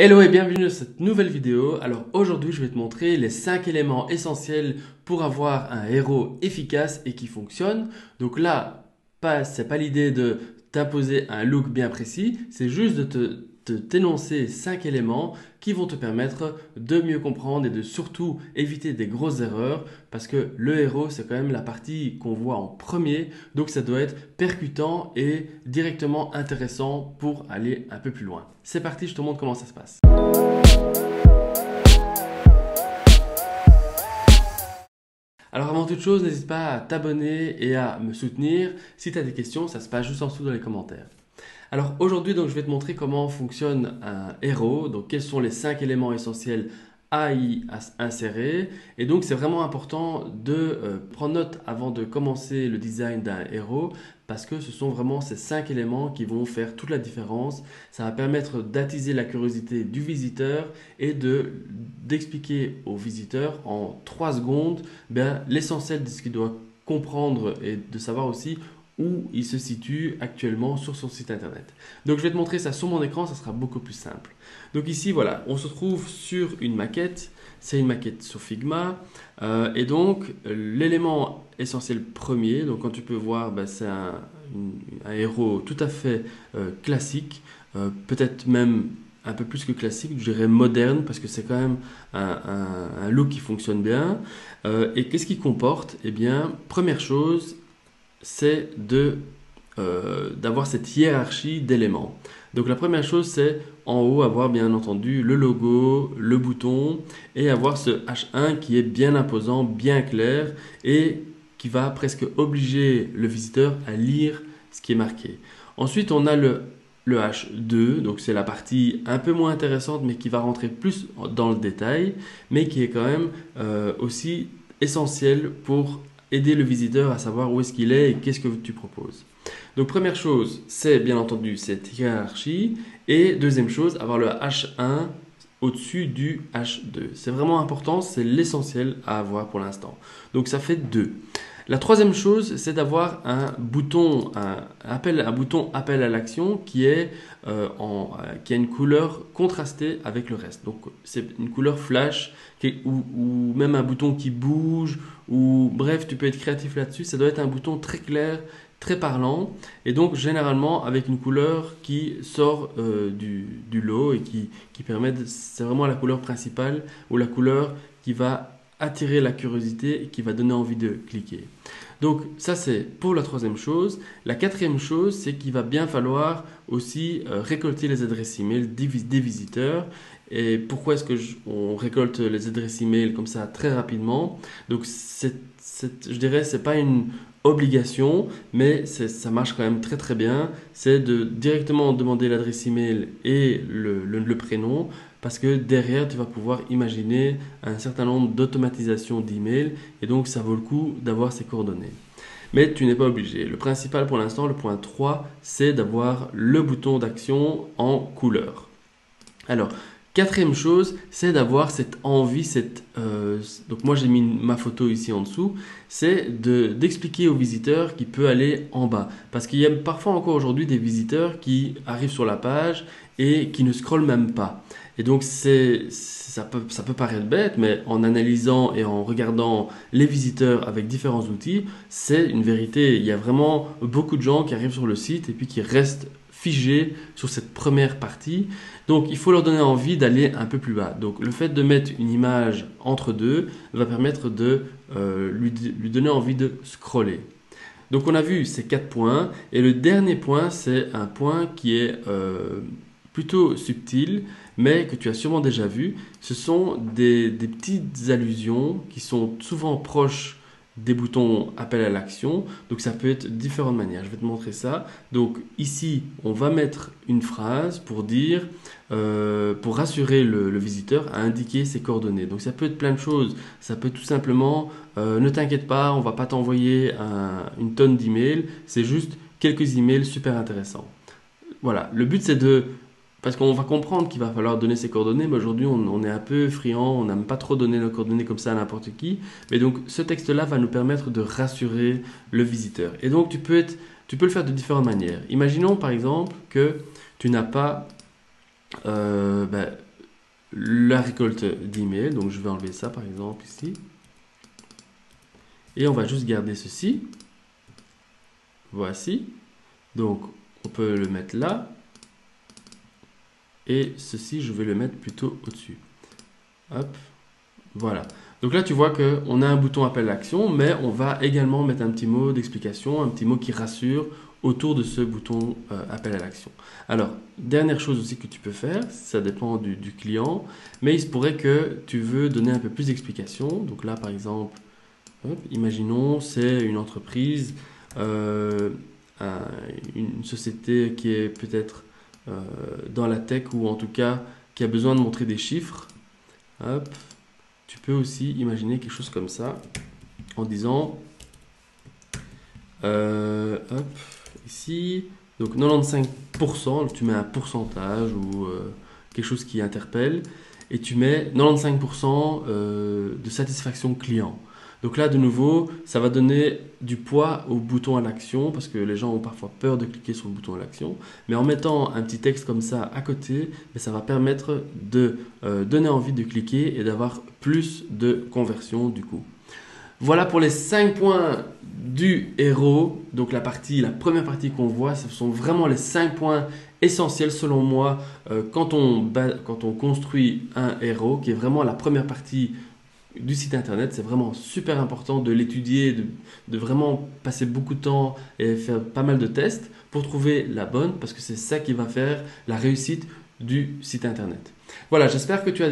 Hello et bienvenue dans cette nouvelle vidéo. Alors aujourd'hui je vais te montrer les 5 éléments essentiels pour avoir un héros efficace et qui fonctionne. Donc là, c'est pas l'idée de t'imposer un look bien précis, c'est juste de t'énoncer 5 éléments qui vont te permettre de mieux comprendre et de surtout éviter des grosses erreurs, parce que le héros c'est quand même la partie qu'on voit en premier, donc ça doit être percutant et directement intéressant pour aller un peu plus loin. C'est parti, je te montre comment ça se passe. Alors avant toute chose, n'hésite pas à t'abonner et à me soutenir. Si tu as des questions, ça se passe juste en dessous dans les commentaires. Alors aujourd'hui, donc, je vais te montrer comment fonctionne un héros, donc quels sont les 5 éléments essentiels à y insérer. Et donc c'est vraiment important de prendre note avant de commencer le design d'un héros, parce que ce sont vraiment ces 5 éléments qui vont faire toute la différence. Ça va permettre d'attiser la curiosité du visiteur et d'expliquer au visiteur en 3 secondes l'essentiel de ce qu'il doit comprendre et de savoir aussi où il se situe actuellement sur son site internet. Donc je vais te montrer ça sur mon écran, ça sera beaucoup plus simple. Donc ici voilà, on se trouve sur une maquette, c'est une maquette sur Figma, et donc l'élément essentiel premier, donc quand tu peux voir, c'est un héros tout à fait classique, peut-être même un peu plus que classique, je dirais moderne, parce que c'est quand même un look qui fonctionne bien. Et qu'est-ce qu'il comporte? Eh bien, première chose, c'est d'avoir cette hiérarchie d'éléments. Donc la première chose, c'est en haut avoir bien entendu le logo, le bouton, et avoir ce H1 qui est bien imposant, bien clair, et qui va presque obliger le visiteur à lire ce qui est marqué. Ensuite, on a le H2, donc c'est la partie un peu moins intéressante, mais qui va rentrer plus dans le détail, mais qui est quand même aussi essentielle pour aider le visiteur à savoir où est-ce qu'il est et qu'est-ce que tu proposes. Donc première chose, c'est bien entendu cette hiérarchie, et deuxième chose, avoir le H1 au-dessus du H2. C'est vraiment important, c'est l'essentiel à avoir pour l'instant. Donc ça fait 2. La troisième chose, c'est d'avoir un bouton, un bouton appel à l'action qui est qui a une couleur contrastée avec le reste. Donc c'est une couleur flash ou même un bouton qui bouge, ou bref, tu peux être créatif là-dessus. Ça doit être un bouton très clair, très parlant, et donc généralement avec une couleur qui sort du lot et qui permet, c'est vraiment la couleur principale ou la couleur qui va attirer la curiosité et qui va donner envie de cliquer. Donc ça, c'est pour la troisième chose. La quatrième chose, c'est qu'il va bien falloir aussi récolter les adresses email des visiteurs. Et pourquoi est-ce qu'on récolte les adresses email comme ça très rapidement? Donc je dirais, c'est pas une obligation, mais ça marche quand même très très bien. C'est de directement demander l'adresse email et le prénom, parce que derrière tu vas pouvoir imaginer un certain nombre d'automatisations d'email, et donc ça vaut le coup d'avoir ces coordonnées. Mais tu n'es pas obligé. Le principal pour l'instant, le point 3, c'est d'avoir le bouton d'action en couleur. Alors, quatrième chose, c'est d'avoir cette envie, donc moi j'ai mis ma photo ici en dessous, c'est d'expliquer aux visiteurs qu'il peut aller en bas. Parce qu'il y a parfois encore aujourd'hui des visiteurs qui arrivent sur la page et qui ne scrollent même pas. Et donc ça peut paraître bête, mais en analysant et en regardant les visiteurs avec différents outils, c'est une vérité. Il y a vraiment beaucoup de gens qui arrivent sur le site et puis qui restent figés sur cette première partie. Donc il faut leur donner envie d'aller un peu plus bas. Donc le fait de mettre une image entre deux va permettre de lui donner envie de scroller. Donc on a vu ces 4 points, et le dernier point, c'est un point qui est plutôt subtil, mais que tu as sûrement déjà vu. Ce sont des petites allusions qui sont souvent proches des boutons appel à l'action. Donc ça peut être différentes manières, je vais te montrer ça. Donc ici on va mettre une phrase pour dire pour rassurer le visiteur à indiquer ses coordonnées. Donc ça peut être plein de choses, ça peut tout simplement ne t'inquiète pas, on va pas t'envoyer une tonne d'emails, c'est juste quelques emails super intéressants. Voilà, le but c'est parce qu'on va comprendre qu'il va falloir donner ses coordonnées, mais aujourd'hui on est un peu friand, on n'aime pas trop donner nos coordonnées comme ça à n'importe qui. Mais donc ce texte-là va nous permettre de rassurer le visiteur. Et donc tu peux le faire de différentes manières. Imaginons par exemple que tu n'as pas la récolte d'emails. Donc je vais enlever ça par exemple ici. Et on va juste garder ceci. Voici. Donc on peut le mettre là. Et ceci, je vais le mettre plutôt au-dessus. Hop. Voilà. Donc là, tu vois qu'on a un bouton appel à l'action, mais on va également mettre un petit mot d'explication, un petit mot qui rassure autour de ce bouton appel à l'action. Alors, dernière chose aussi que tu peux faire, ça dépend du client, mais il se pourrait que tu veux donner un peu plus d'explication. Donc là, par exemple, hop, imaginons, c'est une entreprise, une société qui est peut-être dans la tech ou en tout cas qui a besoin de montrer des chiffres. Hop. Tu peux aussi imaginer quelque chose comme ça en disant hop, ici, donc 95%, tu mets un pourcentage ou quelque chose qui interpelle et tu mets 95% de satisfaction client. Donc là, de nouveau, ça va donner du poids au bouton à l'action parce que les gens ont parfois peur de cliquer sur le bouton à l'action. Mais en mettant un petit texte comme ça à côté, ça va permettre de donner envie de cliquer et d'avoir plus de conversion du coup. Voilà pour les 5 points du héros. Donc la première partie qu'on voit, ce sont vraiment les 5 points essentiels selon moi quand on construit un héros, qui est vraiment la première partie du site internet. C'est vraiment super important de l'étudier, de vraiment passer beaucoup de temps et faire pas mal de tests pour trouver la bonne, parce que c'est ça qui va faire la réussite du site internet. Voilà, j'espère que tu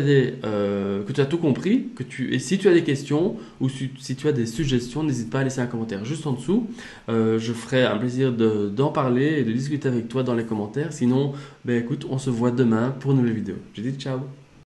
as tout compris, et si tu as des questions ou si tu as des suggestions, n'hésite pas à laisser un commentaire juste en dessous. Je ferai un plaisir d'en parler et de discuter avec toi dans les commentaires. Sinon, écoute, on se voit demain pour une nouvelle vidéo. Je dis ciao.